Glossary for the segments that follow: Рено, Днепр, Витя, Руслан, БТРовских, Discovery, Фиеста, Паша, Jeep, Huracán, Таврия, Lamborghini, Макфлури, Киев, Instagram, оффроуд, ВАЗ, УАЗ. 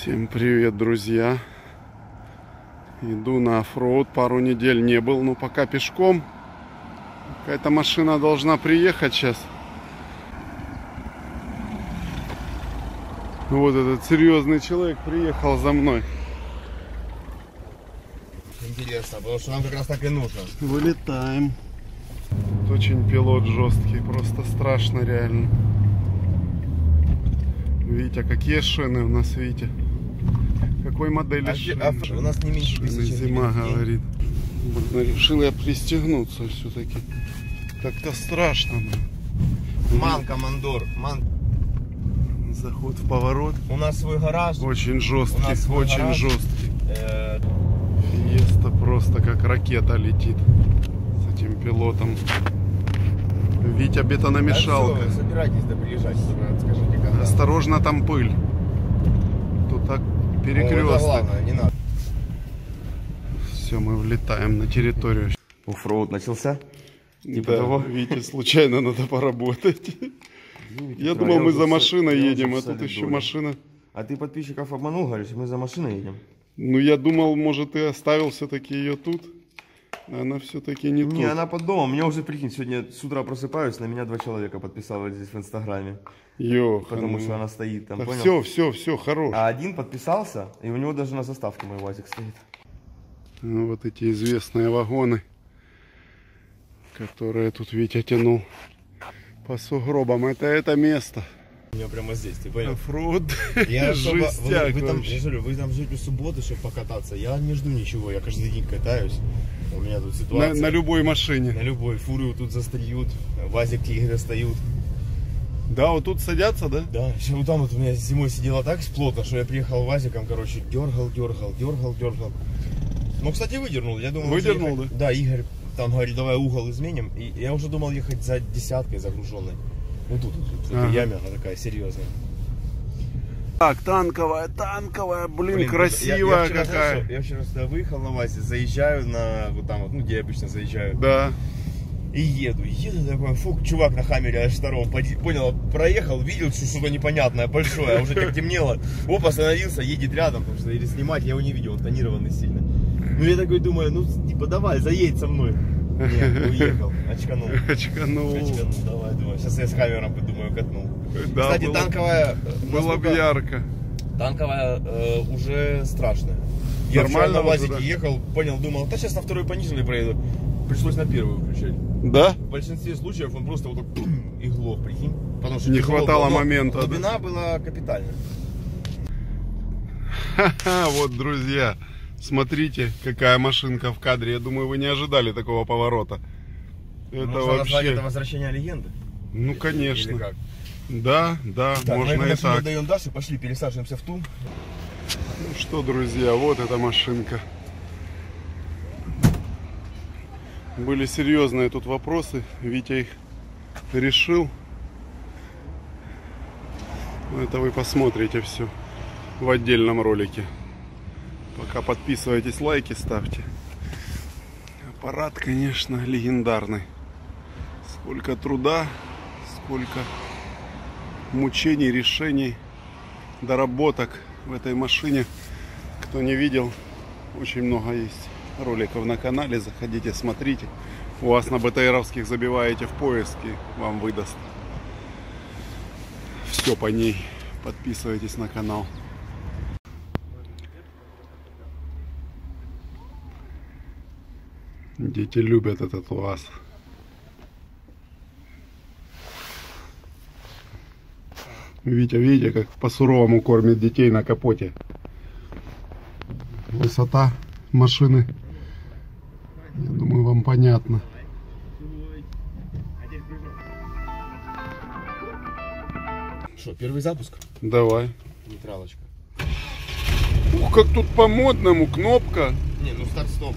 Всем привет, друзья! Иду на оффроуд. Пару недель не был, но пока пешком. Какая-то машина должна приехать сейчас. Вот этот серьезный человек приехал за мной. Интересно, потому что нам как раз так и нужно. Вылетаем. Тут очень пилот жесткий, просто страшно реально. Витя, какие шины у нас, Витя? Какой модели шины? У нас не меньше шины. Зима, говорит. Решил я пристегнуться все-таки. Как-то страшно. Ман, командор, ман. Заход в поворот. У нас свой гараж. Очень жесткий, очень жесткий. Фиеста просто как ракета летит с этим пилотом. Витя, бетономешалка. Да, собирайтесь, да, приезжайте. Скажите, когда. Осторожно, там пыль. Тут так перекресток. Главное, не надо. Все, мы влетаем на территорию. Оффроуд начался? Типа да, того. Витя, случайно надо поработать. Я думал, мы за машиной едем, а тут еще машина. А ты подписчиков обманул, говоришь, мы за машиной едем? Ну, я думал, может, ты оставил все-таки ее тут. Она все-таки не тут. Не, она под домом. Меня уже, прикинь, сегодня с утра просыпаюсь, на меня 2 человека подписалось здесь в Инстаграме. Ёх. Потому что она стоит там, да, понял? Все, хорош. А один подписался, и у него даже на заставке мой УАЗик стоит. Ну, вот эти известные вагоны, которые тут Витя тянул по сугробам. Это место. У меня прямо здесь, ты понял? Оффроуд, жестяк. Вы там ждете субботы, чтобы покататься. Я не жду ничего, я каждый день катаюсь. У меня тут ситуация. На любой машине. На любой. Фуры тут застреют, вазики их достают. Да, вот тут садятся, да? Да. Еще вот там вот у меня зимой сидела так плотно, что я приехал вазиком, короче, дергал. Ну, кстати, выдернул. Я думал, выдернул, да? Да, Игорь там говорит, давай угол изменим. И я уже думал ехать за 10-кой загруженной. Ну тут, ага. Яме, она такая серьезная. Так, танковая, блин красивая какая. Я вчера сюда выехал на ВАЗе, заезжаю на вот там вот, ну где я обычно заезжаю. Да. И еду такой, фу, чувак на хаммере H2, понял, проехал, видел что-то непонятное, большое, уже так темнело. Оп, остановился, едет рядом, потому что или снимать, я его не видел, он тонированный сильно. Ну я такой думаю, ну типа давай, заедь со мной. Нет, уехал, очканул. Давай. Сейчас я с хаммером, подумаю, катнул. Да, кстати, было, танковая... Была бы ярко. Танковая уже страшная. Я нормально на УАЗике ехал, понял, думал, да сейчас на второй пониженный проеду. Пришлось на первую включать. Да? В большинстве случаев он просто вот так пум, и глох, прикинь. Потому что не хватало момента. Глубина была капитальная. Ха-ха, вот, друзья. Смотрите, какая машинка в кадре. Я думаю, вы не ожидали такого поворота. Это можно вообще... назвать это возвращение легенды? Ну, если, конечно. Как? Да, можно и так. Даем Даше, пошли, пересаживаемся в ту. Ну что, друзья, вот эта машинка. Были серьезные тут вопросы. Витя их решил. Это вы посмотрите все в отдельном ролике. Пока подписывайтесь, лайки ставьте. Аппарат, конечно, легендарный. Сколько труда, сколько мучений, решений, доработок в этой машине. Кто не видел, очень много есть роликов на канале. Заходите, смотрите. У вас на БТРовских забиваете в поиске, вам выдаст все по ней. Подписывайтесь на канал. Дети любят этот УАЗ. Витя, видите, как по-суровому кормит детей на капоте. Высота машины, я думаю, вам понятно. Что, первый запуск? Давай. Нейтралочка. Ух, как тут по-модному, кнопка. Не, ну старт-стоп.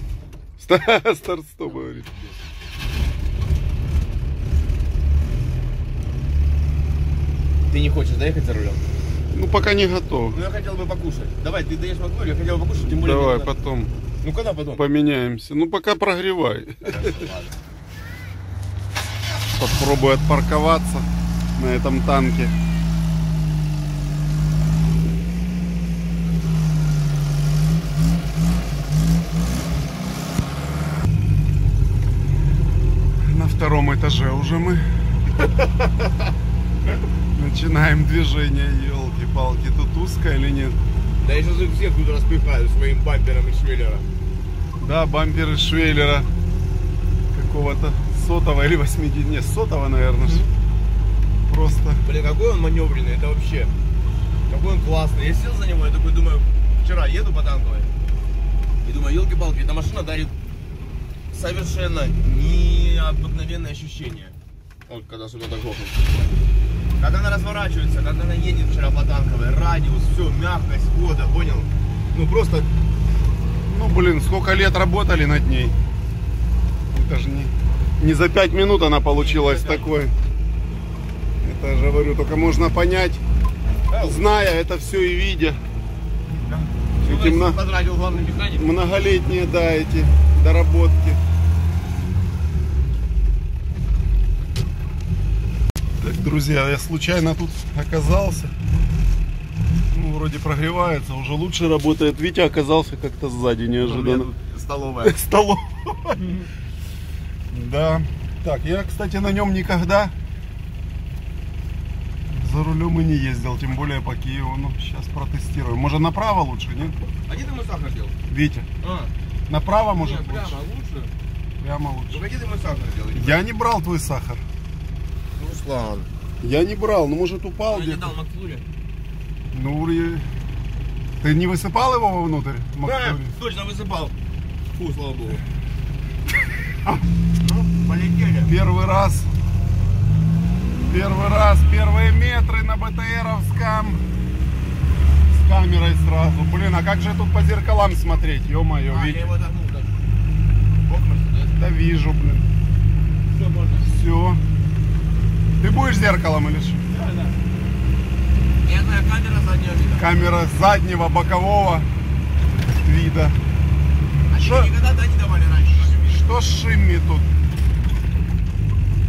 Старт-стоп, говорит. Ты не хочешь доехать за рулем? Ну, пока не готов. Ну, я хотел бы покушать. Давай, ты даешь мотор, я хотел бы покушать, тем более... Давай, потом. Ну, когда потом? Поменяемся. Ну, пока прогревай. Хорошо, ладно. Попробую отпарковаться на этом танке. втором этаже уже мы. Начинаем движение, елки-палки. Тут узко или нет? Да я сейчас их всех тут распихаю своим бампером из швеллера. Да, бампер из швеллера. Какого-то сотого или 80. Не, сотого, наверное. Просто. Блин, какой он маневренный, это вообще. Какой он классный. Я сел за него, я такой думаю, вчера еду по танковой. И думаю, елки-палки, эта машина дарит совершенно необыкновенное ощущение. Вот когда сюда так хлопнул. Когда она разворачивается, когда она едет вчера по танковой, радиус, все, мягкость, вода, понял? Ну просто... Ну блин, сколько лет работали над ней. Это же не за 5 минут она получилась такой. Это же, говорю, только можно понять, зная это все и видя. Да. Эти многолетние, да, эти доработки. Друзья, я случайно тут оказался. Ну, вроде прогревается, уже лучше работает. Витя оказался как-то сзади неожиданно. Столовая. Столовая. Да. Так, я, кстати, на нем никогда за рулем и не ездил, тем более по Киеву. Ну, сейчас протестирую. Может, направо лучше, нет? А где ты мой сахар делал? Витя. Направо, может, лучше? Прямо лучше. Прямо лучше. Погоди, ты мой сахар делал. Я не брал твой сахар. Руслан. Я не брал, ну может упал где-то. Я не дал Макфлури. Ну, ты не высыпал его вовнутрь? Да, точно высыпал. Фу, слава богу. Ну, полетели. Первый раз, первые метры на БТРовском. С камерой сразу. Блин, а как же тут по зеркалам смотреть? Ё-моё, видишь? Я его догнул даже. Да вижу, блин. Все, можно. Все. Ты будешь зеркалом или что? Да. Нет, камера заднего вида. Камера заднего, бокового вида. А что никогда да не давали раньше? Что с шимми тут?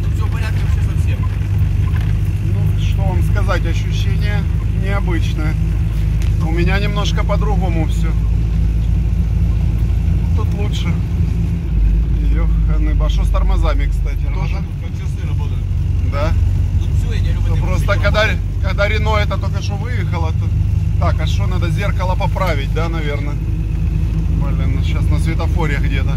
Тут все в порядке, все совсем. Ну, что вам сказать, ощущение необычное. У меня немножко по-другому все. Тут лучше. Ёханы, а что с тормозами, кстати? Тоже? Как часы работают. Да? Все, я не люблю, просто когда Рено это только что выехало, то... Так, а что надо зеркало поправить, да, наверное? Блин, сейчас на светофоре где-то.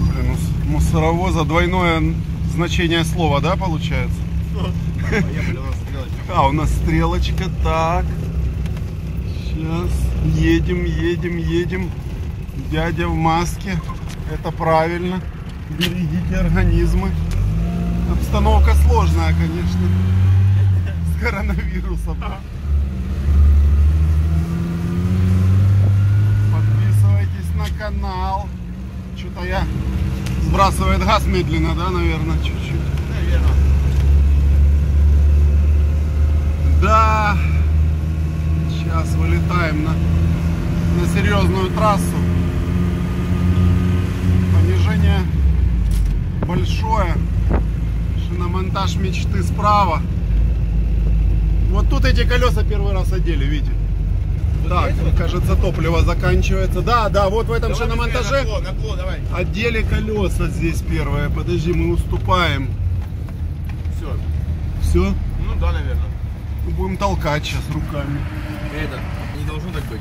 Блин, у мусоровоза двойное значение слова, да, получается? Поехали, у нас стрелочка. А, у нас стрелочка, так. Сейчас едем. Дядя в маске. Это правильно. Берегите организмы. Обстановка сложная, конечно. С коронавирусом. Подписывайтесь на канал. Что-то я сбрасывает газ медленно, да, наверное, чуть-чуть. Наверное. Да. Сейчас вылетаем на серьезную трассу. Большое. Шиномонтаж мечты справа. Вот тут эти колеса первый раз одели, видите? Вот так, кажется, топливо заканчивается. Да, вот в этом давай шиномонтаже наклон, давай. Одели колеса здесь первое. Подожди, мы уступаем. Все? Ну да, наверное. Будем толкать сейчас руками. Это не должно так быть.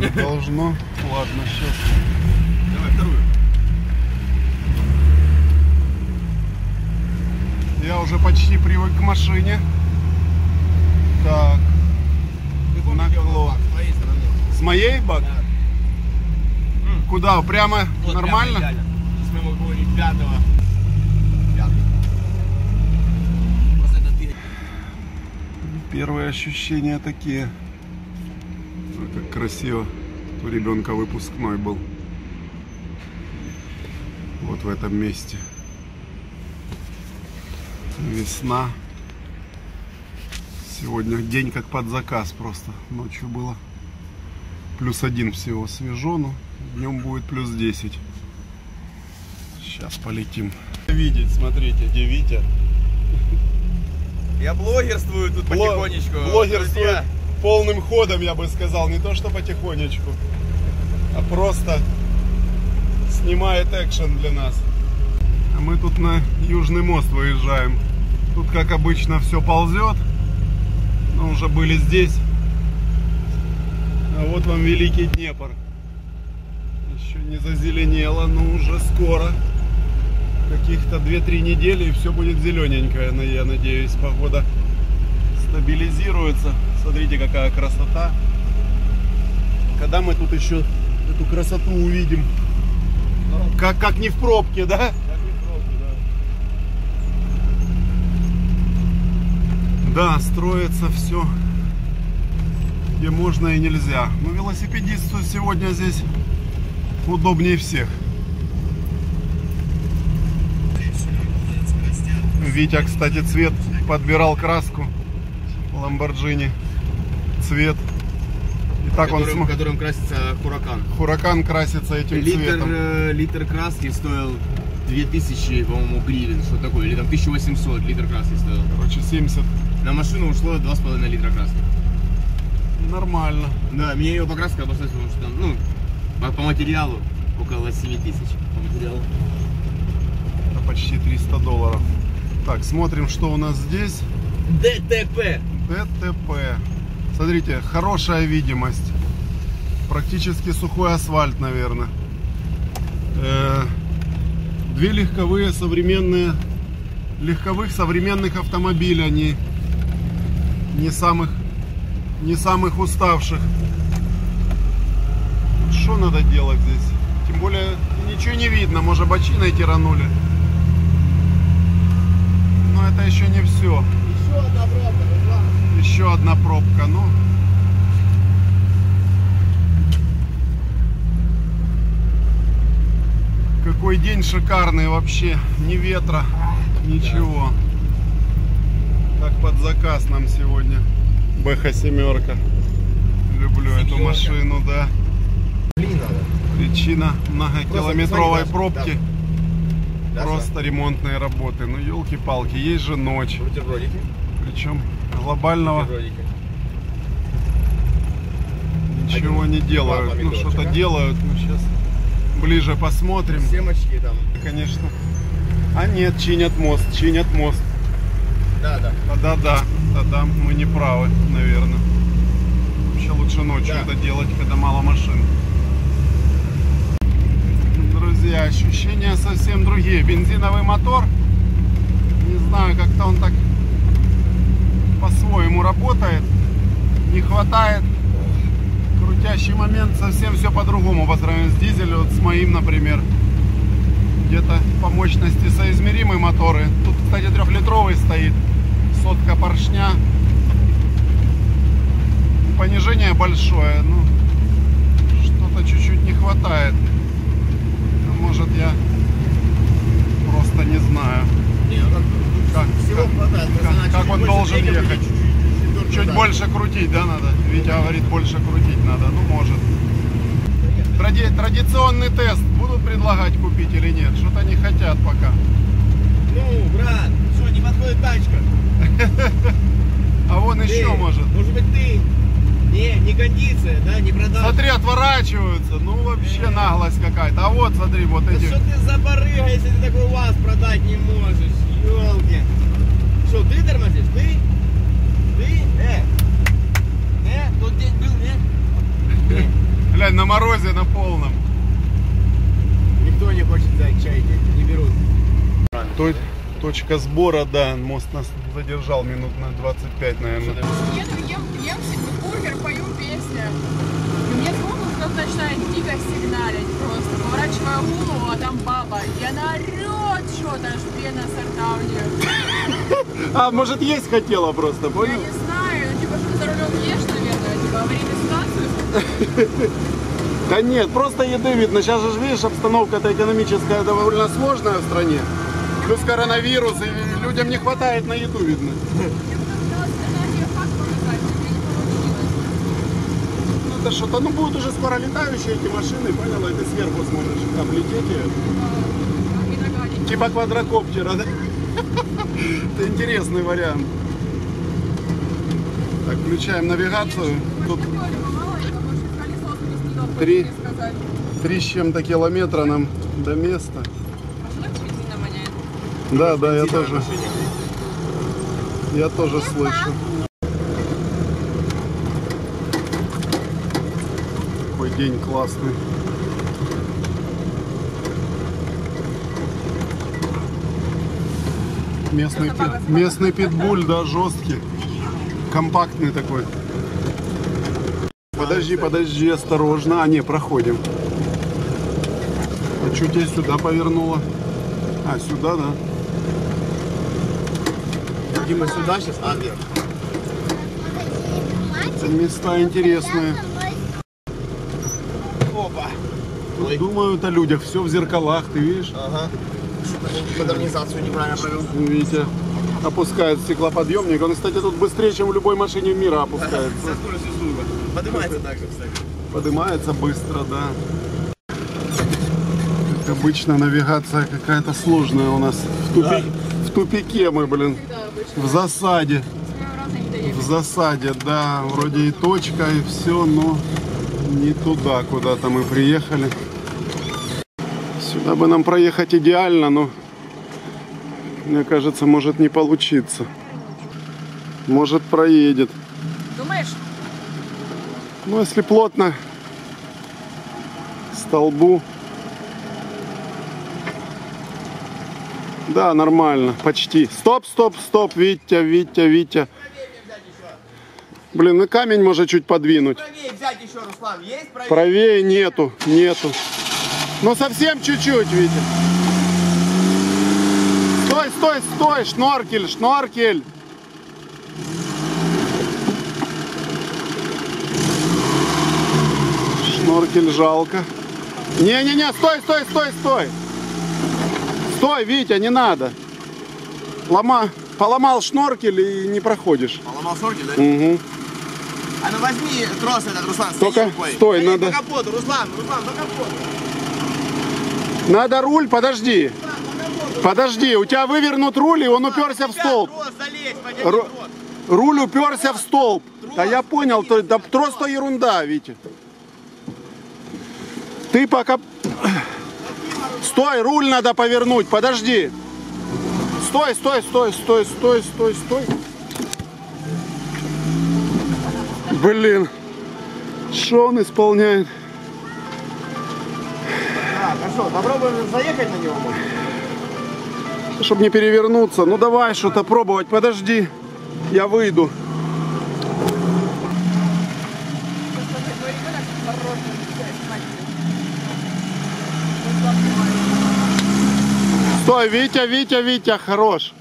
Не должно. Ладно, сейчас. Давай вторую. Я уже почти привык к машине. Так. Наклон. С моей бак? Да. Куда? Прямо вот, нормально? Прямо с моего говорить пятого. Просто это ты. Первые ощущения такие. Ой, как красиво. У ребенка выпускной был. Вот в этом месте. Весна. Сегодня день как под заказ просто. Ночью было +1 всего свежо, но днем будет +10. Сейчас полетим. Видеть, смотрите, где Витя. Я блогерствую тут потихонечку. Блогерствую полным ходом, я бы сказал. Не то что потихонечку, а просто снимает экшен для нас. А мы тут на Южный мост выезжаем. Тут, как обычно, все ползет. Мы уже были здесь. А вот вам великий Днепр. Еще не зазеленело, но уже скоро. Каких-то 2-3 недели и все будет зелененькое, я надеюсь. Погода стабилизируется. Смотрите, какая красота. Когда мы тут еще эту красоту увидим? Да. Как не в пробке, да? Как не в пробке, да. Да, строится все, где можно и нельзя. Но велосипедисту сегодня здесь удобнее всех. Витя, кстати, цвет подбирал, краску Lamborghini, цвет. И так которым, он которым красится Huracán. Huracán красится этим цветом. Литр краски стоил 2000, по-моему, гривен, что такое, или там 1800 литр краски стоил. Короче, 70. На машину ушло 2,5 литра краски. Нормально. Да, мне ее покраска обошлась, потому что там, ну, по материалу около 7000. По материалу. Это почти $300. Так, смотрим, что у нас здесь. ДТП. ДТП. Смотрите, хорошая видимость. Практически сухой асфальт, наверное. Две легковые современные... Легковых современных автомобиля. Они не самых уставших. Что надо делать здесь? Тем более, ничего не видно. Может, бочиной тиранули. Но это еще не все. Еще одна пробка, Руслан. Еще одна пробка, ну. Какой день шикарный вообще. Ни ветра, ничего. Как под заказ нам сегодня. БХ-7. Люблю эту машину, да. Причина многокилометровой пробки. Просто ремонтные работы. Ну, елки-палки, есть же ночь. Причем глобального ничего не делают. Ну, что-то делают. Ну, сейчас ближе посмотрим. Семочки там. Конечно. А нет, чинят мост, чинят мост. Да-да. Да-да. Да-да, мы не правы, наверное. Вообще лучше ночью это делать, когда мало машин. Друзья, ощущения совсем другие. Бензиновый мотор, не знаю, как-то он так по-своему работает, не хватает, крутящий момент, совсем все по-другому по сравнению с дизелем, вот с моим, например. Где-то по мощности соизмеримые моторы. Тут, кстати, 3-литровый стоит, сотка поршня, понижение большое, ну, что-то чуть-чуть не хватает. Может, я просто не знаю, как он должен ехать. Чуть больше крутить, да, надо? Витя говорит, больше крутить надо. Ну, может. Традиционный тест будут предлагать купить или нет? Что-то не хотят пока. Ну, брат, что, не подходит тачка? А вон еще может. Может быть, ты... Не кондиция, да, не продажа. Смотри, отворачиваются, ну вообще наглость какая-то. А вот, смотри, вот эти. Да что ты за барыга, если ты такой УАЗ продать не можешь, елки. Что, ты тормозишь? Ты? Тот день был, нет? Глянь, на морозе, на полном. Никто не хочет взять чай, не берут. Точка сбора, да, мост нас задержал минут на 25, наверное. Ем бургер, пою песню. И мне трубу кто-то начинает дико сигналить просто. Поворачиваю голову, а там баба. И она орёт что-то, аж пена со рта у неё. А может, есть хотела просто, понял? Я не знаю, типа, что за рулём ешь, наверное, типа, аварийную ситуацию. Да нет, просто еды видно. Сейчас же, видишь, обстановка-то экономическая довольно сложная в стране. Плюс коронавирус, и людям не хватает на еду, видно. Ну это что-то, ну будут уже скоро летающие эти машины, поняла, и ты сверху сможешь там лететь. Типа квадрокоптера, да? Это интересный вариант. Так, включаем навигацию. Тут 3 с чем-то километра нам до места. А что так бензина воняет? Да, да, я тоже. Я тоже слышу. Какой день классный. Местный питбуль, да, жесткий. Компактный такой. Подожди, подожди, осторожно. А, не, проходим. А что тебя сюда повернуло? А, сюда, да. Дима, сюда сейчас? А, нет. Места интересные. Опа. Думаю, это о людях. Все в зеркалах, ты видишь? Ага. Модернизацию неправильно провел. Витя опускает стеклоподъемник. Он, кстати, тут быстрее, чем в любой машине мира опускается. За скоростью звука. Поднимается также, кстати. Поднимается быстро, да. Как обычно, навигация какая-то сложная у нас. В тупике мы, блин. В засаде. В засаде, да. Вроде и точка, и все, но не туда, куда-то мы приехали. Сюда бы нам проехать идеально, но, мне кажется, может не получиться. Может проедет. Думаешь? Ну, если плотно, столбу. Да, нормально, почти. Стоп, стоп, стоп, Витя, Витя, Витя. Блин, ну камень можно чуть подвинуть. Правее взять еще, Руслан, есть? Правее нету, нету. Ну совсем чуть-чуть, Витя. Стой, стой, стой, шноркель, шноркель. Шноркель жалко. Не-не-не, стой, стой, стой, стой. Стой, Витя, не надо. Поломал шноркель и не проходишь. Поломал шноркель, да? Угу. А ну возьми трос этот, Руслан, только стой, надо. Только под, Руслан, Руслан, только под. Надо руль, подожди. Подожди, у тебя вывернут руль, и он уперся в столб. Руль уперся в столб. Да я понял, да трос то ерунда, Витя. Ты пока... Стой, руль надо повернуть, подожди. Стой, стой, стой, стой, стой, стой, стой. Блин, что он исполняет? Хорошо, попробуем заехать на него, может? Чтобы не перевернуться. Ну давай что-то пробовать. Подожди, я выйду. Стой, Витя, Витя, Витя, хорош.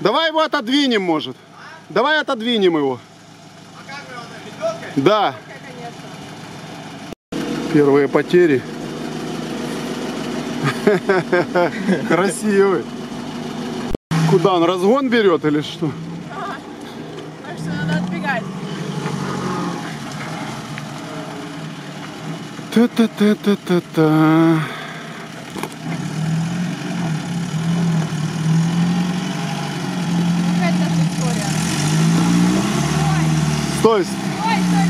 Давай его отодвинем, может. Давай отодвинем его. А как его, лебедкой? Да. Первые потери. Красивый. Куда он, разгон берет или что? Ага. Так что надо отбегать. Та-та-та-та-та-та. Какая наша история? Стой! Стой, стой,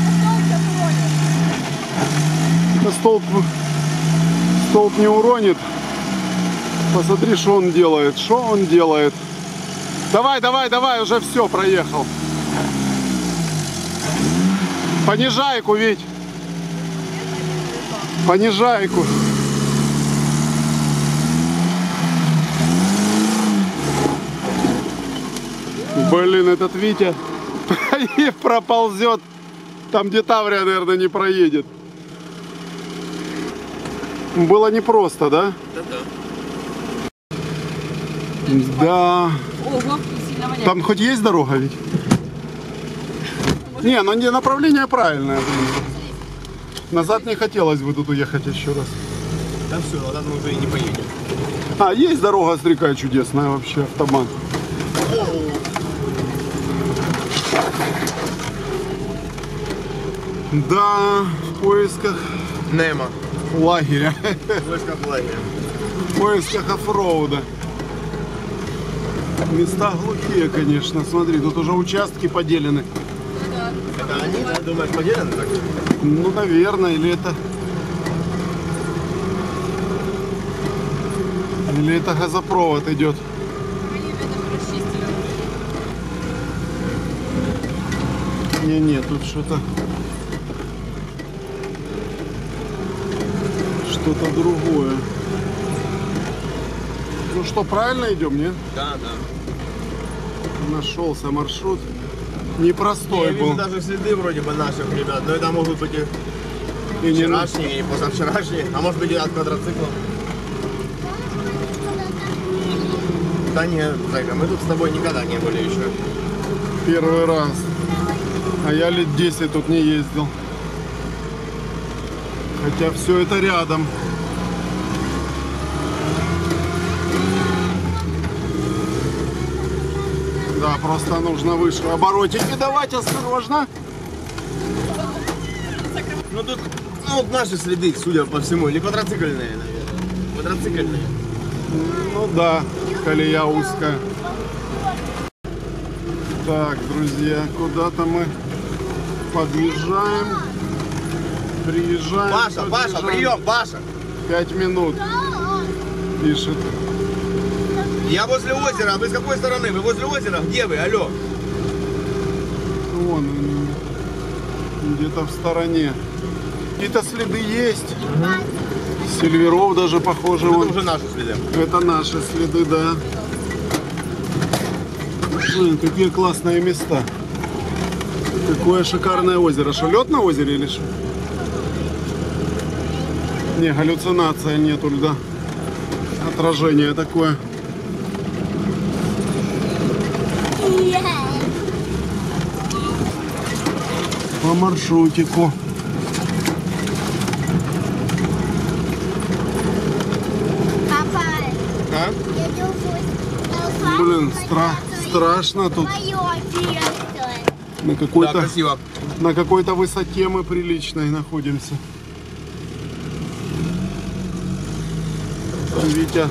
это столб сейчас уронит. Столб не уронит. Посмотри, что он делает. Что он делает? Давай, давай, давай, уже все, проехал. Понижайку, Вить. Понижайку. Блин, этот Витя проползет. Там, где Таврия, наверное, не проедет. Было непросто, да? Да-да. Да. Ого, сильно воняет. Там хоть есть дорога, ведь? Не, ну не, направление правильное. Назад не хотелось бы тут уехать еще раз. Да все, назад мы уже и не поедем. А, есть дорога с рекой чудесная вообще, автобан. Да, в поисках... Немо. Лагеря. В поисках оффроуда. Места глухие, конечно. Смотри, тут уже участки поделены. Да. Это они, ты думаешь, поделены так? Ну, наверное, или это... Или это газопровод идет? Не-не, тут что-то другое. Ну что, правильно идем, нет? Да, да. Нашелся маршрут. Непростой был. Даже следы вроде бы наших ребят, но это могут быть и вчерашние, и позавчерашние, а может быть и от квадроциклов. Да нет, Зайка, мы тут с тобой никогда не были еще. Первый раз. А я лет 10 тут не ездил. Хотя все это рядом. Да, просто нужно выше оборотики давать, осторожно. Ну тут вот наши следы, судя по всему, или квадроцикльные, наверное. Квадроцикльные. Ну да, колея узкая. Так, друзья, куда-то мы подъезжаем, приезжаем. Паша, подъезжаем. Паша, прием, Паша. 5 минут, пишет. Я возле озера, вы с какой стороны? Вы возле озера? Где вы? Алло. Вон, где-то в стороне. Какие-то следы есть. Угу. Сильверов даже похоже. Это уже наши следы. Это наши следы, да. Блин, какие классные места. Какое шикарное озеро. Что, лед на озере или что? Не, галлюцинация, нету льда. Отражение такое. По маршрутику. Папа, а? Блин, страшно тут. На какой-то, да, на какой-то высоте мы приличной находимся. Витя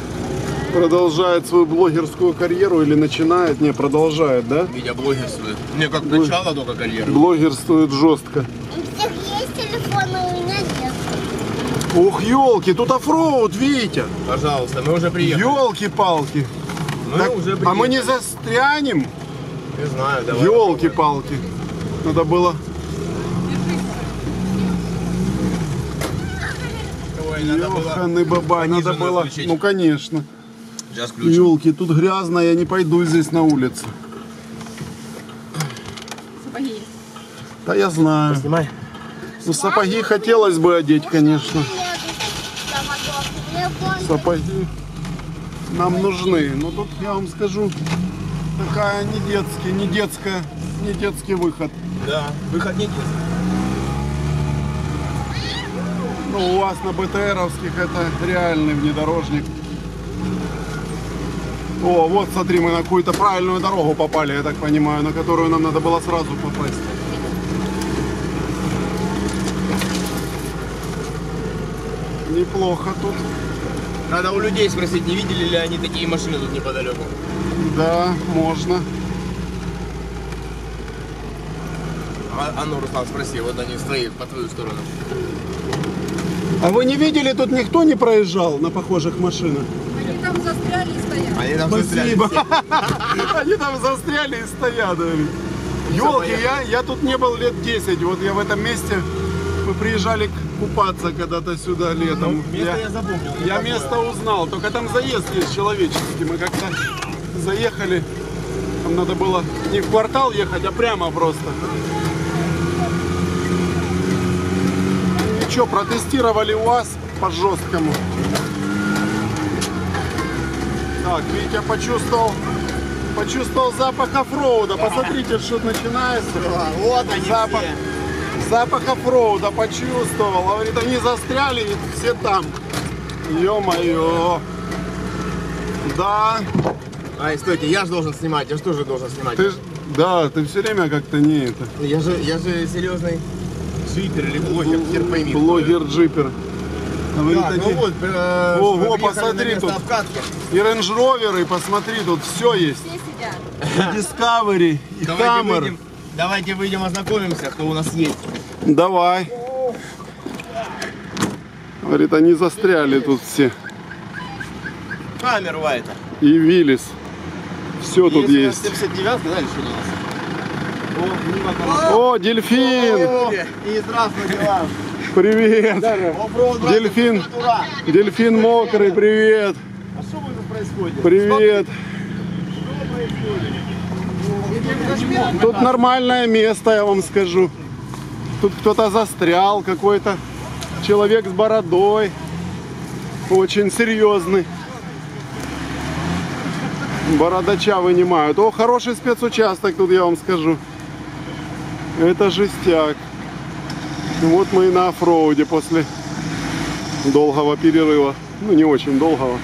продолжает свою блогерскую карьеру или начинает? Не, продолжает, да? Витя блогерствует. Мне как начало только карьеры. Блогерствует жестко. У всех есть телефоны, у меня нет. Ух, елки, тут оффроуд, Витя. Пожалуйста, мы уже приехали. Елки-палки. А мы не застрянем? Не знаю, давай. Елки-палки. Надо было... Ёханы баба, надо было... Ну, конечно. Ёлки, тут грязно, я не пойду здесь на улицу. Сапоги есть. Да, я знаю. Снимай. Ну, сапоги хотелось бы одеть, конечно. Сапоги нам нужны. Но тут, я вам скажу, такая не детский выход. Да, выход не детский. Ну, у вас на БТРовских это реальный внедорожник. О, вот смотри, мы на какую-то правильную дорогу попали, я так понимаю, на которую нам надо было сразу попасть. Неплохо тут. Надо у людей спросить, не видели ли они такие машины тут неподалеку. Да, можно. А ну, Руслан, спроси, вот они стоят по твою сторону. А вы не видели, тут никто не проезжал на похожих машинах? Они там застряли и стоят. Они там спасибо. Они там застряли и стоят. Ёлки, я тут не был лет 10. Вот я в этом месте, мы приезжали купаться когда-то сюда летом. Место я запомнил. Я место узнал, только там заезд есть человеческий. Мы как-то заехали, там надо было не в квартал ехать, а прямо просто. Что, протестировали УАЗ по-жесткому. Так, Витя почувствовал запах оффроуда. Посмотрите, что начинается. Вот они запах оффроуда почувствовал. Говорит, они застряли, все там. Ё-моё. Да. Ай, стойте, я же должен снимать. Я же тоже должен снимать. Ты, да, ты все время как-то не это. Я же серьезный. Джипер или блогер, хер пойми. Блогер-джипер. Да, ну вот, ого, посмотри тут. И Range Rover, и посмотри, тут все есть. И Discovery, и Hammer. Давайте выйдем ознакомимся, кто у нас есть. Давай. Говорит, они застряли тут все. Камер Вайта. И Willis. Все тут есть. 79, да, еще у нас? О, дельфин! И здравствуй, дела. Привет! Дельфин! Дельфин мокрый, привет! А что тут происходит? Привет! Тут нормальное место, я вам скажу. Тут кто-то застрял, какой-то человек с бородой. Очень серьезный. Бородача вынимают. О, хороший спецучасток тут, я вам скажу. Это жестяк. Вот мы и на оффроуде после долгого перерыва. Ну, не очень долгого.